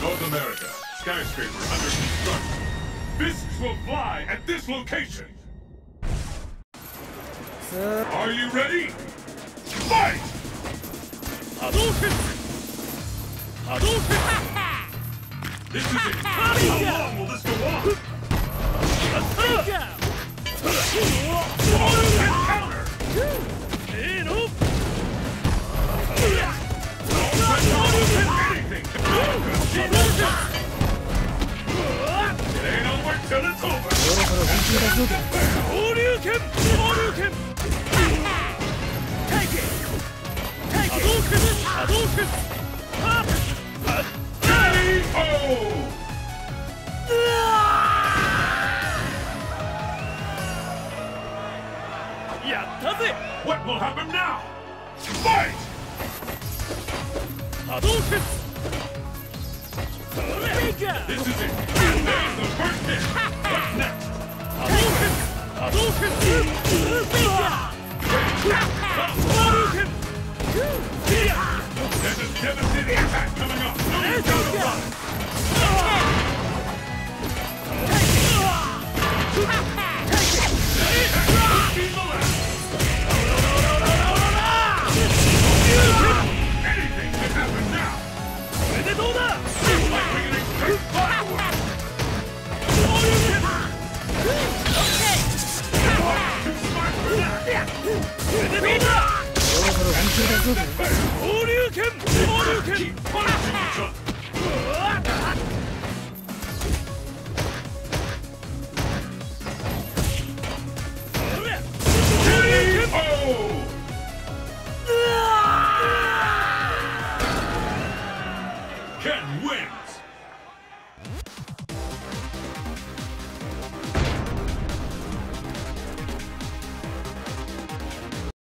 North America, skyscraper under construction. Fists will fly at this location. Are you ready? Fight! This is it. How long will this go on? What will happen now? Fight! This is it. There's the first hit. What's next? There's a devastating attack coming up. Anything can happen now. Can win!